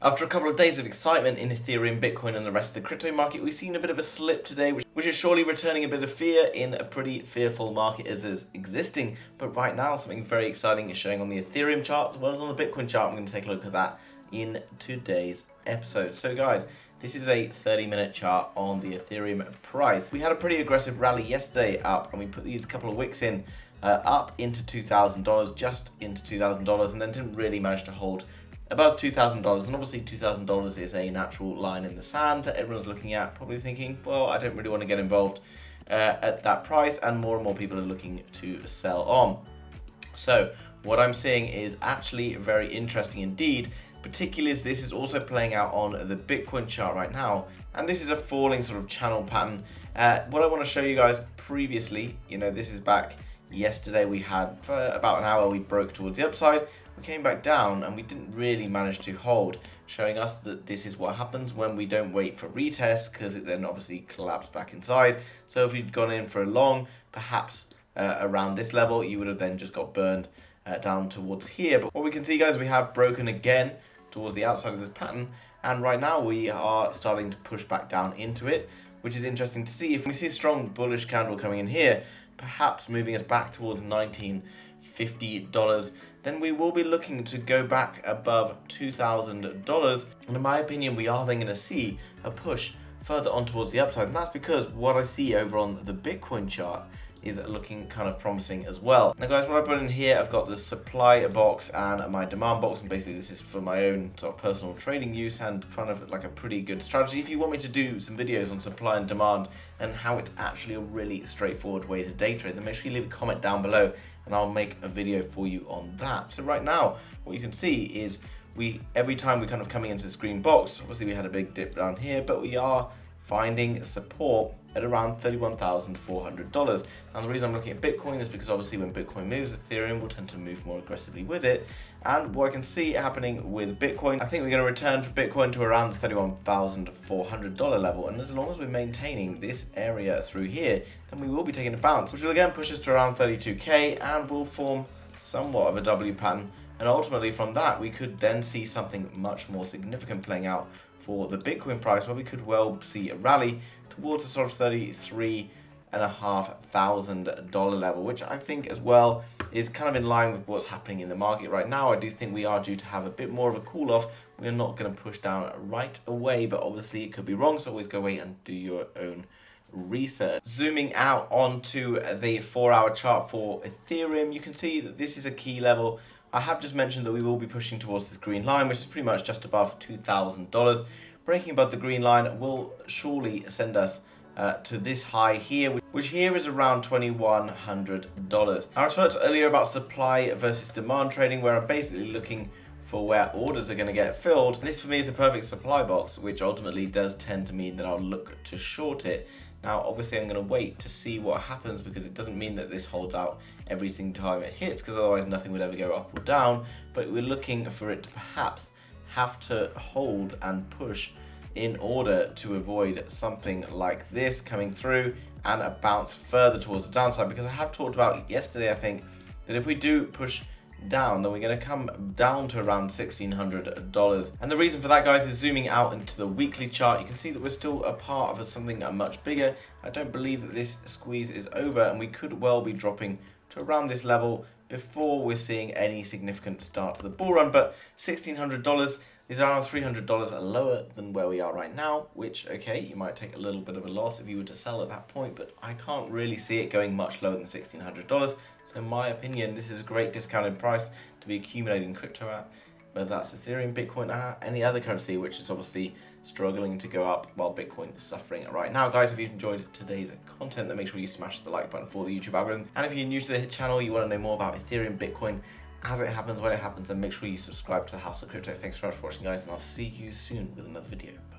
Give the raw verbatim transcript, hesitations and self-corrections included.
After a couple of days of excitement in Ethereum, Bitcoin and the rest of the crypto market, we've seen a bit of a slip today, which, which is surely returning a bit of fear in a pretty fearful market as is existing. But right now, something very exciting is showing on the Ethereum chart as well as on the Bitcoin chart. I'm going to take a look at that in today's episode. So guys, this is a thirty minute chart on the Ethereum price. We had a pretty aggressive rally yesterday up, and we put these couple of wicks in uh, up into two thousand dollars, just into two thousand dollars, and then didn't really manage to hold above two thousand dollars, and obviously two thousand dollars is a natural line in the sand that everyone's looking at, probably thinking, well, I don't really want to get involved uh, at that price, and more and more people are looking to sell on. So what I'm seeing is actually very interesting indeed, particularly as this is also playing out on the Bitcoin chart right now, and this is a falling sort of channel pattern. Uh, what I want to show you guys previously, you know, this is back yesterday. We had, for about an hour, we broke towards the upside. We came back down and we didn't really manage to hold, showing us that this is what happens when we don't wait for retest, because it then obviously collapsed back inside. So if you'd gone in for a long, perhaps uh, around this level, you would have then just got burned uh, down towards here. But what we can see, guys, we have broken again towards the outside of this pattern, and right now we are starting to push back down into it, which is interesting to see. If we see a strong bullish candle coming in here, perhaps moving us back towards nineteen fifty dollars, then we will be looking to go back above two thousand dollars. And in my opinion, we are then going to see a push further on towards the upside. And that's because what I see over on the Bitcoin chart is looking kind of promising as well. Now guys, what I put in here, I've got the supply box and my demand box, and basically this is for my own sort of personal trading use and kind of like a pretty good strategy. If you want me to do some videos on supply and demand and how it's actually a really straightforward way to day trade, then make sure you leave a comment down below and I'll make a video for you on that. So right now, what you can see is we, every time we're kind of coming into this green box, obviously we had a big dip down here, but we are finding support at around thirty-one thousand four hundred dollars. And the reason I'm looking at Bitcoin is because obviously when Bitcoin moves, Ethereum will tend to move more aggressively with it. And what I can see happening with Bitcoin, I think we're going to return for Bitcoin to around the thirty-one thousand four hundred dollars level. And as long as we're maintaining this area through here, then we will be taking a bounce, which will again push us to around thirty-two K and will form somewhat of a W pattern. And ultimately from that, we could then see something much more significant playing out for the Bitcoin price, where we could well see a rally towards a sort of thirty-three and a half thousand dollar level, which I think as well is kind of in line with what's happening in the market right now. I do think we are due to have a bit more of a cool off. We're not going to push down right away, but obviously it could be wrong, so always go away and do your own research. Zooming out onto the four hour chart for Ethereum, you can see that this is a key level. I have just mentioned that we will be pushing towards this green line, which is pretty much just above two thousand dollars. Breaking above the green line will surely send us uh, to this high here, which here is around twenty-one hundred dollars. I talked earlier about supply versus demand trading, where I'm basically looking for where orders are going to get filled. This for me is a perfect supply box, which ultimately does tend to mean that I'll look to short it. Now, obviously, I'm going to wait to see what happens, because it doesn't mean that this holds out every single time it hits, because otherwise nothing would ever go up or down. But we're looking for it to perhaps have to hold and push in order to avoid something like this coming through and a bounce further towards the downside, because I have talked about yesterday, I think, that if we do push down, then we're going to come down to around sixteen hundred dollars. And the reason for that, guys, is zooming out into the weekly chart, you can see that we're still a part of something much bigger. I don't believe that this squeeze is over, and we could well be dropping to around this level before we're seeing any significant start to the bull run. But sixteen hundred dollars is around three hundred dollars lower than where we are right now, which, okay, you might take a little bit of a loss if you were to sell at that point, but I can't really see it going much lower than sixteen hundred dollars. So in my opinion, this is a great discounted price to be accumulating crypto at, whether that's Ethereum, Bitcoin, or any other currency, which is obviously struggling to go up while Bitcoin is suffering right now. Guys, if you've enjoyed today's content, then make sure you smash the like button for the YouTube algorithm. And if you're new to the channel, you want to know more about Ethereum, Bitcoin, as it happens, when it happens, then make sure you subscribe to the House of Crypto. Thanks so much for watching, guys, and I'll see you soon with another video. Bye.